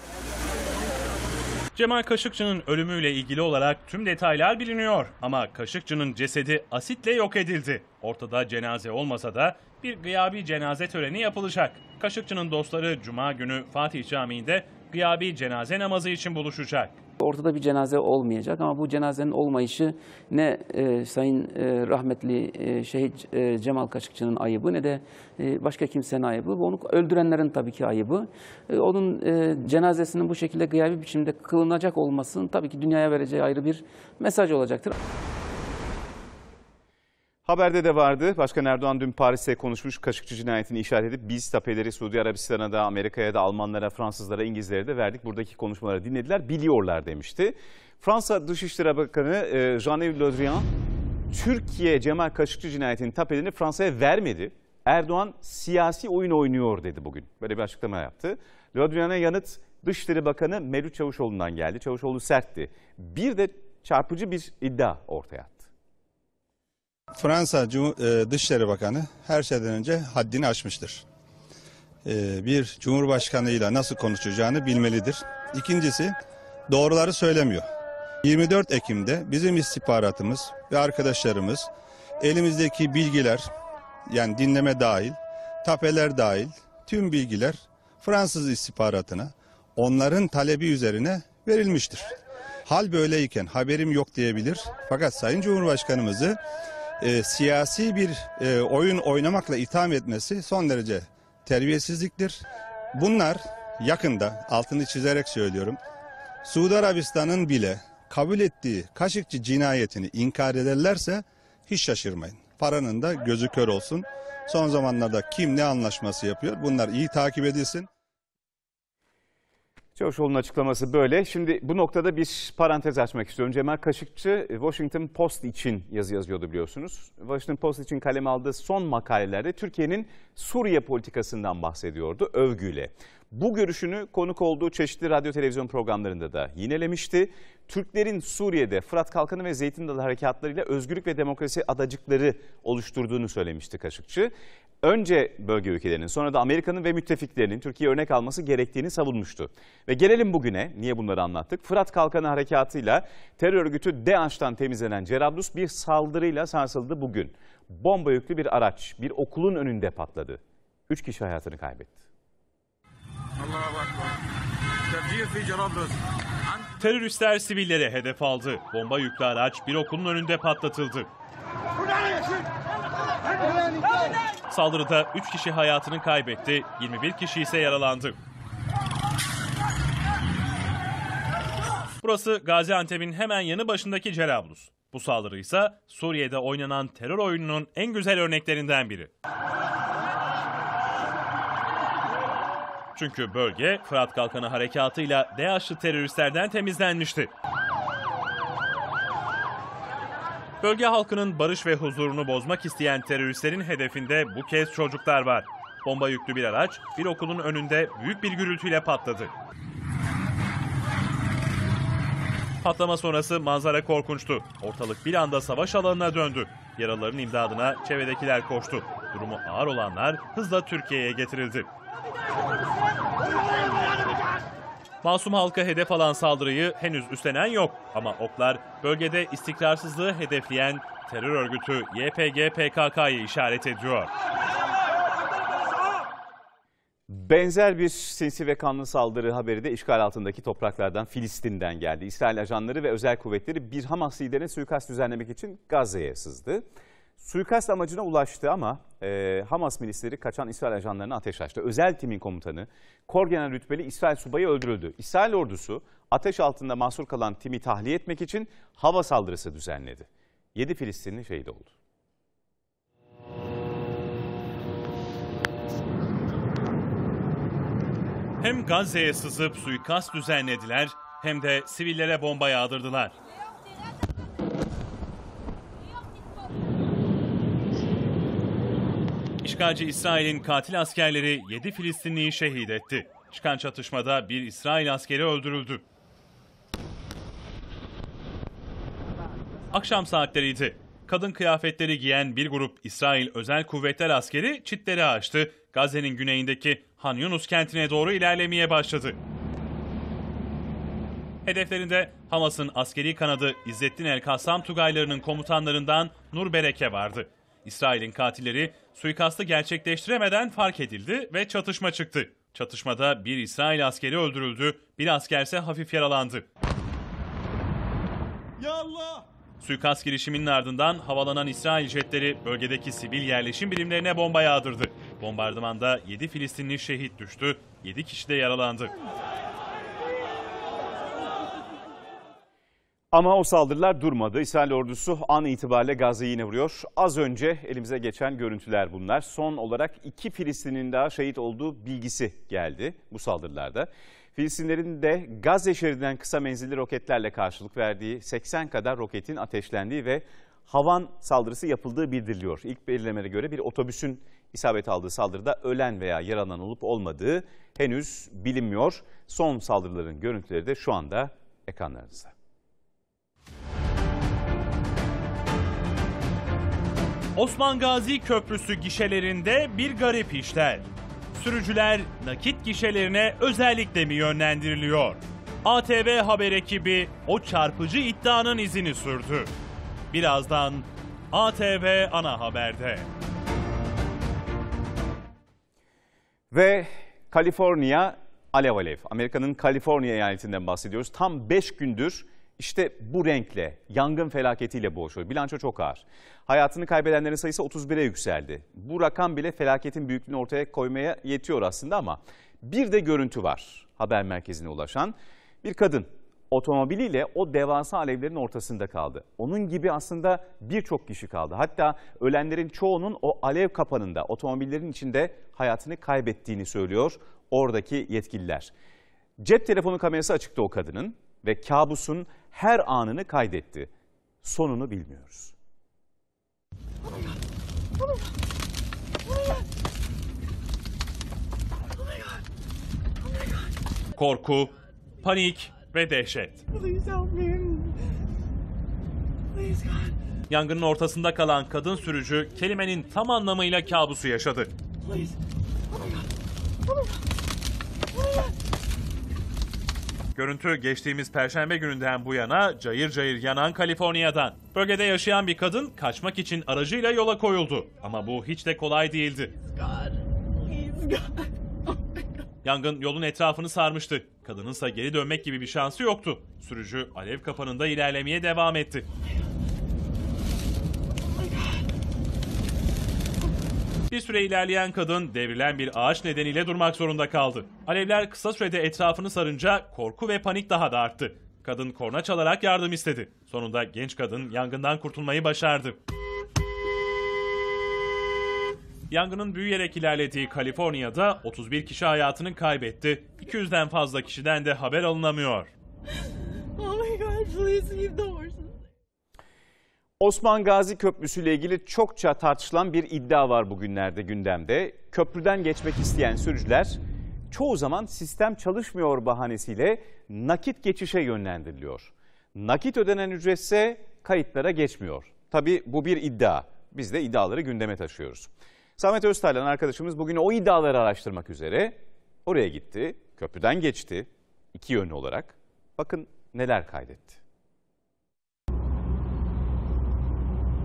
Cemal Kaşıkçı'nın ölümüyle ilgili olarak tüm detaylar biliniyor ama Kaşıkçı'nın cesedi asitle yok edildi. Ortada cenaze olmasa da bir gıyabi cenaze töreni yapılacak. Kaşıkçı'nın dostları Cuma günü Fatih Camii'nde gıyabi cenaze namazı için buluşacak. Ortada bir cenaze olmayacak ama bu cenazenin olmayışı ne e, Sayın e, rahmetli e, şehit e, Cemal Kaşıkçı'nın ayıbı ne de e, başka kimsenin ayıbı. Onu öldürenlerin tabii ki ayıbı. E, onun e, cenazesinin bu şekilde gıyabi biçimde kılınacak olmasının tabii ki dünyaya vereceği ayrı bir mesaj olacaktır. Haberde de vardı. Başkan Erdoğan dün Paris'te konuşmuş, Kaşıkçı cinayetini işaret edip biz tapeleri Suudi Arabistan'a da, Amerika'ya da, Almanlara, Fransızlara, İngilizlere de verdik. Buradaki konuşmaları dinlediler, biliyorlar demişti. Fransa Dışişleri Bakanı Jean-Yves Le Drian, Türkiye Cemal Kaşıkçı cinayetinin tapelerini Fransa'ya vermedi. Erdoğan siyasi oyun oynuyor dedi bugün. Böyle bir açıklama yaptı. Le Drian'a yanıt Dışişleri Bakanı Mevlüt Çavuşoğlu'ndan geldi. Çavuşoğlu sertti. Bir de çarpıcı bir iddia ortaya attı. Fransa Dışişleri Bakanı her şeyden önce haddini aşmıştır. Bir cumhurbaşkanıyla nasıl konuşacağını bilmelidir. İkincisi, doğruları söylemiyor. yirmi dört Ekim'de bizim istihbaratımız ve arkadaşlarımız elimizdeki bilgiler, yani dinleme dahil, tapeler dahil tüm bilgiler Fransız istihbaratına onların talebi üzerine verilmiştir. Hal böyleyken haberim yok diyebilir. Fakat Sayın Cumhurbaşkanımızı e, siyasi bir e, oyun oynamakla itham etmesi son derece terbiyesizliktir. Bunlar yakında, altını çizerek söylüyorum, Suudi Arabistan'ın bile kabul ettiği Kaşıkçı cinayetini inkar ederlerse hiç şaşırmayın. Paranın da gözü kör olsun. Son zamanlarda kim ne anlaşması yapıyor, bunlar iyi takip edilsin. Çavuşoğlu'nun açıklaması böyle. Şimdi bu noktada bir parantez açmak istiyorum. Cemal Kaşıkçı Washington Post için yazı yazıyordu biliyorsunuz. Washington Post için kaleme aldığı son makalelerde Türkiye'nin Suriye politikasından bahsediyordu övgüyle. Bu görüşünü konuk olduğu çeşitli radyo televizyon programlarında da yinelemişti. Türklerin Suriye'de Fırat Kalkanı ve Zeytin Dalı harekatlarıyla özgürlük ve demokrasi adacıkları oluşturduğunu söylemişti Kaşıkçı. Önce bölge ülkelerinin, sonra da Amerika'nın ve müttefiklerinin Türkiye'ye örnek alması gerektiğini savunmuştu. Ve gelelim bugüne, niye bunları anlattık? Fırat Kalkanı harekatıyla terör örgütü DEAŞ'tan temizlenen Cerablus bir saldırıyla sarsıldı bugün. Bomba yüklü bir araç bir okulun önünde patladı. Üç kişi hayatını kaybetti. Teröristler sivillere hedef aldı. Bomba yüklü araç bir okulun önünde patlatıldı. Saldırıda üç kişi hayatını kaybetti, yirmi bir kişi ise yaralandı. Burası Gaziantep'in hemen yanı başındaki Cerablus. Bu saldırı ise Suriye'de oynanan terör oyununun en güzel örneklerinden biri. Çünkü bölge Fırat Kalkanı harekatıyla DEAŞ'lı teröristlerden temizlenmişti. Bölge halkının barış ve huzurunu bozmak isteyen teröristlerin hedefinde bu kez çocuklar var. Bomba yüklü bir araç bir okulun önünde büyük bir gürültüyle patladı. Patlama sonrası manzara korkunçtu. Ortalık bir anda savaş alanına döndü. Yaralıların imdadına çevredekiler koştu. Durumu ağır olanlar hızla Türkiye'ye getirildi. Masum halka hedef alan saldırıyı henüz üstlenen yok ama oklar bölgede istikrarsızlığı hedefleyen terör örgütü Y P G P K K'yı işaret ediyor. Benzer bir sinsi ve kanlı saldırı haberi de işgal altındaki topraklardan, Filistin'den geldi. İsrail ajanları ve özel kuvvetleri bir Hamas liderine suikast düzenlemek için Gazze'ye sızdı. Suikast amacına ulaştı ama e, Hamas milisleri kaçan İsrail ajanlarına ateş açtı. Özel timin komutanı, kor genel rütbeli İsrail subayı öldürüldü. İsrail ordusu ateş altında mahsur kalan timi tahliye etmek için hava saldırısı düzenledi. yedi Filistinli şehit oldu. Hem Gazze'ye sızıp suikast düzenlediler hem de sivillere bomba yağdırdılar. İşgalci İsrail'in katil askerleri yedi Filistinliyi şehit etti. Çıkan çatışmada bir İsrail askeri öldürüldü. Akşam saatleriydi. Kadın kıyafetleri giyen bir grup İsrail Özel Kuvvetler askeri çitleri açtı. Gazze'nin güneyindeki Han Yunus kentine doğru ilerlemeye başladı. Hedeflerinde Hamas'ın askeri kanadı İzzettin El Kassam Tugaylarının komutanlarından Nur Bereke vardı. İsrail'in katilleri suikastı gerçekleştiremeden fark edildi ve çatışma çıktı. Çatışmada bir İsrail askeri öldürüldü, bir askerse hafif yaralandı. Ya Allah! Suikast girişiminin ardından havalanan İsrail jetleri bölgedeki sivil yerleşim birimlerine bomba yağdırdı. Bombardımanda yedi Filistinli şehit düştü, yedi kişi de yaralandı. Ama o saldırılar durmadı. İsrail ordusu an itibariyle Gazze'yi yine vuruyor. Az önce elimize geçen görüntüler bunlar. Son olarak iki Filistinli'nin daha şehit olduğu bilgisi geldi bu saldırılarda. Filistinlerin de Gazze şeridinden kısa menzilli roketlerle karşılık verdiği seksen kadar roketin ateşlendiği ve havan saldırısı yapıldığı bildiriliyor. İlk belirlemelere göre bir otobüsün isabet aldığı saldırıda ölen veya yaralanan olup olmadığı henüz bilinmiyor. Son saldırıların görüntüleri de şu anda ekranlarınızda. Osman Gazi Köprüsü gişelerinde bir garip işler. Sürücüler nakit gişelerine özellikle mi yönlendiriliyor? A T V Haber ekibi o çarpıcı iddianın izini sürdü. Birazdan A T V Ana Haber'de. Ve Kaliforniya alev alev. Amerika'nın Kaliforniya eyaletinden bahsediyoruz. Tam beş gündür işte bu renkle, yangın felaketiyle boğuşuyor. Bilanço çok ağır. Hayatını kaybedenlerin sayısı otuz bire yükseldi. Bu rakam bile felaketin büyüklüğünü ortaya koymaya yetiyor aslında ama bir de görüntü var haber merkezine ulaşan. Bir kadın otomobiliyle o devasa alevlerin ortasında kaldı. Onun gibi aslında birçok kişi kaldı. Hatta ölenlerin çoğunun o alev kapanında, otomobillerin içinde hayatını kaybettiğini söylüyor oradaki yetkililer. Cep telefonu kamerası açıktı o kadının ve kabusun her anını kaydetti. Sonunu bilmiyoruz. Korku, panik ve dehşet. Yangının ortasında kalan kadın sürücü kelimenin tam anlamıyla kabusu yaşadı. Görüntü geçtiğimiz Perşembe gününden bu yana cayır cayır yanan Kaliforniya'dan. Bölgede yaşayan bir kadın kaçmak için aracıyla yola koyuldu. Ama bu hiç de kolay değildi. Yangın yolun etrafını sarmıştı. Kadınınsa geri dönmek gibi bir şansı yoktu. Sürücü alev kapanında ilerlemeye devam etti. Bir süre ilerleyen kadın devrilen bir ağaç nedeniyle durmak zorunda kaldı. Alevler kısa sürede etrafını sarınca korku ve panik daha da arttı. Kadın korna çalarak yardım istedi. Sonunda genç kadın yangından kurtulmayı başardı. Yangının büyüyerek ilerlediği Kaliforniya'da otuz bir kişi hayatını kaybetti. iki yüzden fazla kişiden de haber alınamıyor. Oh my God, please leave the horses. Osman Gazi Köprüsü ile ilgili çokça tartışılan bir iddia var bugünlerde gündemde. Köprüden geçmek isteyen sürücüler çoğu zaman sistem çalışmıyor bahanesiyle nakit geçişe yönlendiriliyor. Nakit ödenen ücretse kayıtlara geçmiyor. Tabii bu bir iddia. Biz de iddiaları gündeme taşıyoruz. Samet Öztaylan arkadaşımız bugün o iddiaları araştırmak üzere oraya gitti. Köprüden geçti iki yönlü olarak. Bakın neler kaydetti.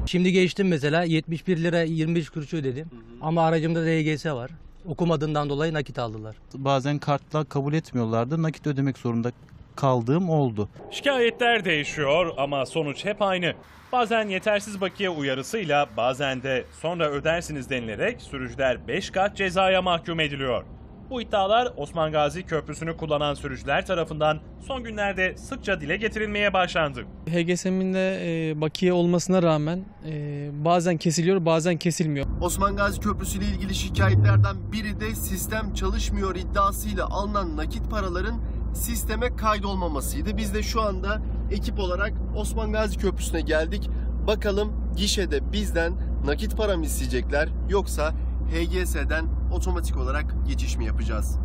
Şimdi geçtim mesela yetmiş bir lira yirmi beş kuruş ödedim hı hı. Ama aracımda D G S var. Okumadığından dolayı nakit aldılar. Bazen kartla kabul etmiyorlardı. Nakit ödemek zorunda kaldığım oldu. Şikayetler değişiyor ama sonuç hep aynı. Bazen yetersiz bakiye uyarısıyla bazen de sonra ödersiniz denilerek sürücüler beş kat cezaya mahkum ediliyor. Bu iddialar Osman Gazi Köprüsü'nü kullanan sürücüler tarafından son günlerde sıkça dile getirilmeye başlandı. H G S'nin de e, bakiye olmasına rağmen e, bazen kesiliyor bazen kesilmiyor. Osman Gazi Köprüsü ile ilgili şikayetlerden biri de sistem çalışmıyor iddiasıyla alınan nakit paraların sisteme kaydolmamasıydı. Biz de şu anda ekip olarak Osman Gazi Köprüsü'ne geldik. Bakalım gişede bizden nakit para mı isteyecekler yoksa H G S'den otomatik olarak geçiş mi yapacağız?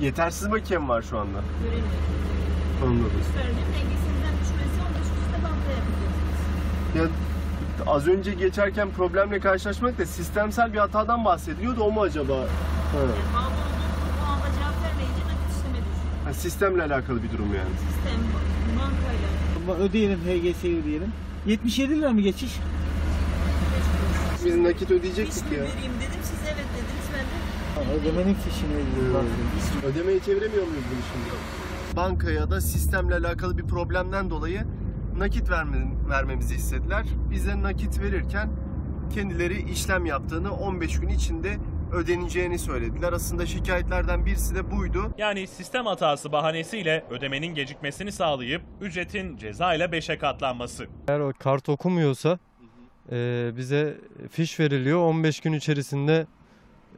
Yetersiz bakiye mi var şu anda? Göremiyorum. Anladım. H G S'den düşmesi on beş yüzde bağlayabileceksiniz. Ya az önce geçerken problemle karşılaşmak da sistemsel bir hatadan bahsediliyordu. O mu acaba? Evet. Sistemle alakalı bir durum yani. Sistem, bankayla. Ödeyelim, H G S'yi ödeyelim. yetmiş yedi lira mı geçiş? Biz nakit ödeyecektik ya. Vereyim dedim, siz evet dediniz, ben de Ödemenin fişini ödüyoruz. Ödemeyi çeviremiyor muyuz bunu şimdi? Bankaya da sistemle alakalı bir problemden dolayı nakit vermemizi istediler. Biz de nakit verirken kendileri işlem yaptığını, on beş gün içinde ödeneceğini söylediler. Aslında şikayetlerden birisi de buydu. Yani sistem hatası bahanesiyle ödemenin gecikmesini sağlayıp ücretin ceza ile beşe katlanması. Eğer o kart okumuyorsa e, bize fiş veriliyor. on beş gün içerisinde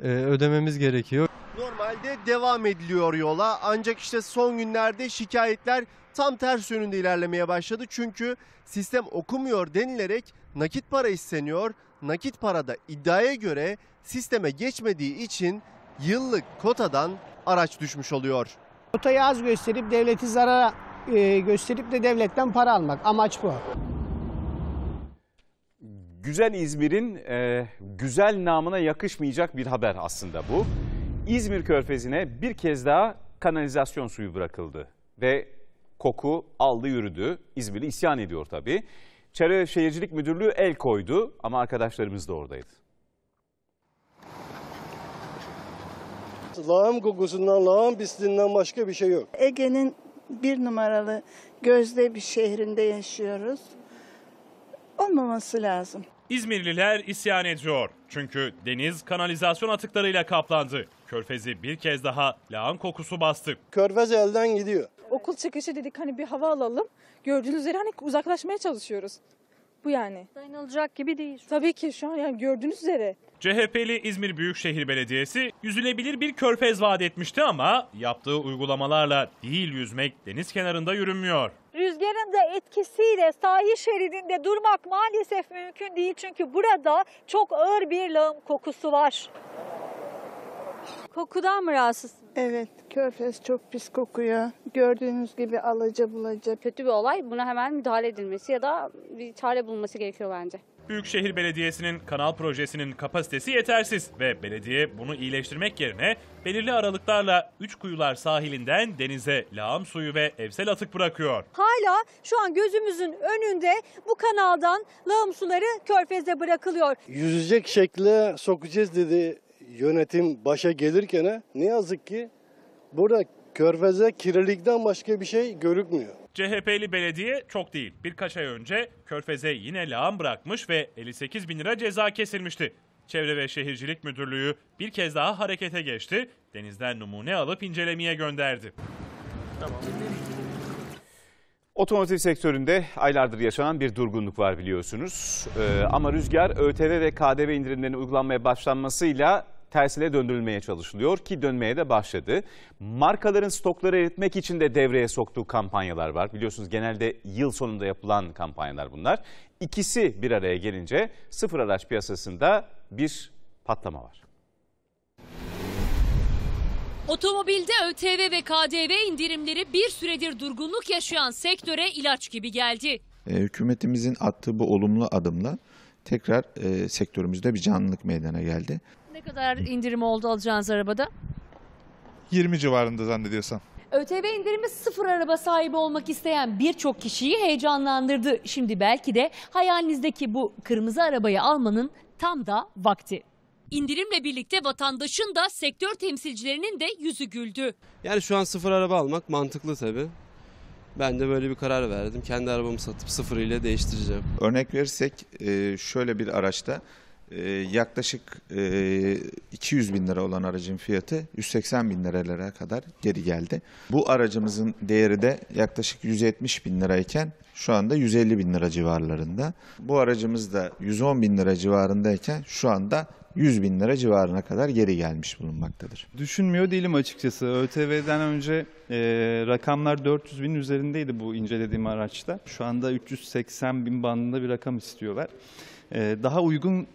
e, ödememiz gerekiyor. Normalde devam ediliyor yola, ancak işte son günlerde şikayetler tam ters yönünde ilerlemeye başladı. Çünkü sistem okumuyor denilerek nakit para isteniyor. Nakit parada iddiaya göre sisteme geçmediği için yıllık kotadan araç düşmüş oluyor. Kotayı az gösterip devleti zarara e, gösterip de devletten para almak, amaç bu. Güzel İzmir'in e, güzel namına yakışmayacak bir haber aslında bu. İzmir Körfezi'ne bir kez daha kanalizasyon suyu bırakıldı ve koku aldı yürüdü. İzmirli isyan ediyor tabii. Çevre Şehircilik Müdürlüğü el koydu ama arkadaşlarımız da oradaydı. Lağım kokusundan, lağım pisliğinden başka bir şey yok. Ege'nin bir numaralı gözde bir şehrinde yaşıyoruz. Olmaması lazım. İzmirliler isyan ediyor. Çünkü deniz kanalizasyon atıklarıyla kaplandı. Körfezi bir kez daha lağım kokusu bastı. Körfez elden gidiyor. Okul çıkışı dedik, hani bir hava alalım. Gördüğünüz üzere hani uzaklaşmaya çalışıyoruz. Bu yani. Dayanılacak gibi değil. Tabii ki şu an yani gördüğünüz üzere. C H P'li İzmir Büyükşehir Belediyesi yüzülebilir bir körfez vaat etmişti ama yaptığı uygulamalarla değil yüzmek deniz kenarında yürünmüyor. Rüzgarın da etkisiyle sahil şeridinde durmak maalesef mümkün değil. Çünkü burada çok ağır bir lağım kokusu var. Kokudan mı rahatsızsınız? Evet, körfez çok pis kokuyor. Gördüğünüz gibi alaca bulaca. Kötü bir olay, buna hemen müdahale edilmesi ya da bir çare bulunması gerekiyor bence. Büyükşehir Belediyesi'nin kanal projesinin kapasitesi yetersiz ve belediye bunu iyileştirmek yerine belirli aralıklarla üç kuyular sahilinden denize lağım suyu ve evsel atık bırakıyor. Hala şu an gözümüzün önünde bu kanaldan lağım suları körfeze bırakılıyor. Yüzecek şekle sokacağız dedi yönetim başa gelirken, ne yazık ki burada körfeze kirlilikten başka bir şey görünmüyor. C H P'li belediye çok değil birkaç ay önce körfeze yine lağım bırakmış ve elli sekiz bin lira ceza kesilmişti. Çevre ve Şehircilik Müdürlüğü bir kez daha harekete geçti. Denizden numune alıp incelemeye gönderdi. Tamam. Otomotiv sektöründe aylardır yaşanan bir durgunluk var biliyorsunuz. Ee, ama rüzgar Ö T V ve K D V indirimlerinin uygulanmaya başlanmasıyla tersine döndürülmeye çalışılıyor ki dönmeye de başladı. Markaların stokları eritmek için de devreye soktuğu kampanyalar var. Biliyorsunuz genelde yıl sonunda yapılan kampanyalar bunlar. İkisi bir araya gelince sıfır araç piyasasında bir patlama var. Otomobilde Ö T V ve K D V indirimleri bir süredir durgunluk yaşayan sektöre ilaç gibi geldi. Hükümetimizin attığı bu olumlu adımla tekrar e, sektörümüzde bir canlılık meydana geldi. Ne kadar indirim oldu alacağınız arabada? yirmi civarında zannediyorsam. Ö T V indirimi sıfır araba sahibi olmak isteyen birçok kişiyi heyecanlandırdı. Şimdi belki de hayalinizdeki bu kırmızı arabayı almanın tam da vakti. İndirimle birlikte vatandaşın da sektör temsilcilerinin de yüzü güldü. Yani şu an sıfır araba almak mantıklı tabii. Ben de böyle bir karar verdim. Kendi arabamı satıp sıfır ile değiştireceğim. Örnek verirsek şöyle bir araçta yaklaşık iki yüz bin lira olan aracın fiyatı yüz seksen bin liralara kadar geri geldi. Bu aracımızın değeri de yaklaşık yüz yetmiş bin lirayken şu anda yüz elli bin lira civarlarında. Bu aracımız da yüz on bin lira civarındayken şu anda yüz bin lira civarına kadar geri gelmiş bulunmaktadır. Düşünmüyor değilim açıkçası. Ö T V'den önce e, rakamlar dört yüz binin üzerindeydi bu incelediğim araçta. Şu anda üç yüz seksen bin bandında bir rakam istiyorlar. E, daha uygun e,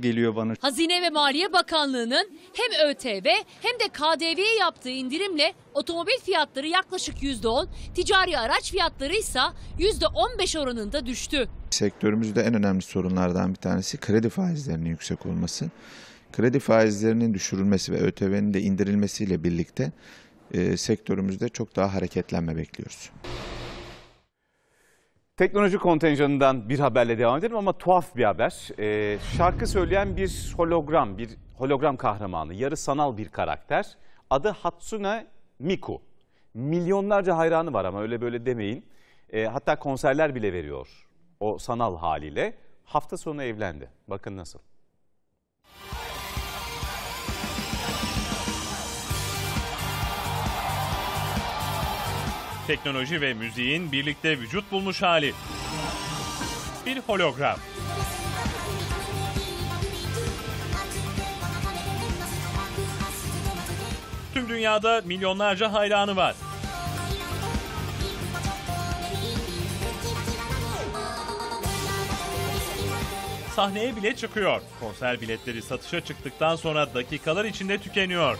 geliyor bana. Hazine ve Maliye Bakanlığı'nın hem Ö T V hem de K D V'ye yaptığı indirimle otomobil fiyatları yaklaşık yüzde on, ticari araç fiyatları ise yüzde on beş oranında düştü. Sektörümüzde en önemli sorunlardan bir tanesi kredi faizlerinin yüksek olması. Kredi faizlerinin düşürülmesi ve Ö T V'nin de indirilmesiyle birlikte e, sektörümüzde çok daha hareketlenme bekliyoruz. Teknoloji kontenjanından bir haberle devam edelim ama tuhaf bir haber. Ee, şarkı söyleyen bir hologram, bir hologram kahramanı, yarı sanal bir karakter. Adı Hatsune Miku. Milyonlarca hayranı var ama öyle böyle demeyin. Ee, hatta konserler bile veriyor o sanal haliyle. Hafta sonu evlendi. Bakın nasıl. Teknoloji ve müziğin birlikte vücut bulmuş hali. Bir hologram. Tüm dünyada milyonlarca hayranı var. Sahneye bile çıkıyor. Konser biletleri satışa çıktıktan sonra dakikalar içinde tükeniyor.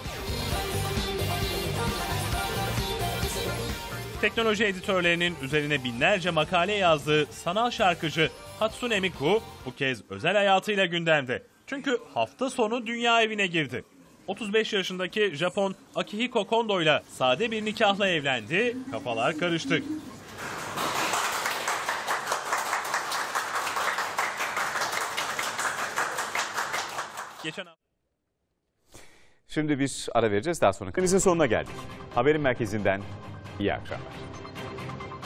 Teknoloji editörlerinin üzerine binlerce makale yazdığı sanal şarkıcı Hatsune Miku bu kez özel hayatıyla gündemde. Çünkü hafta sonu dünya evine girdi. otuz beş yaşındaki Japon Akihiko Kondo'yla sade bir nikahla evlendi, kafalar karıştı. Geçen Şimdi bir ara vereceğiz, daha sonra. Günümüzün sonuna geldik. Haberin merkezinden iyi akşamlar.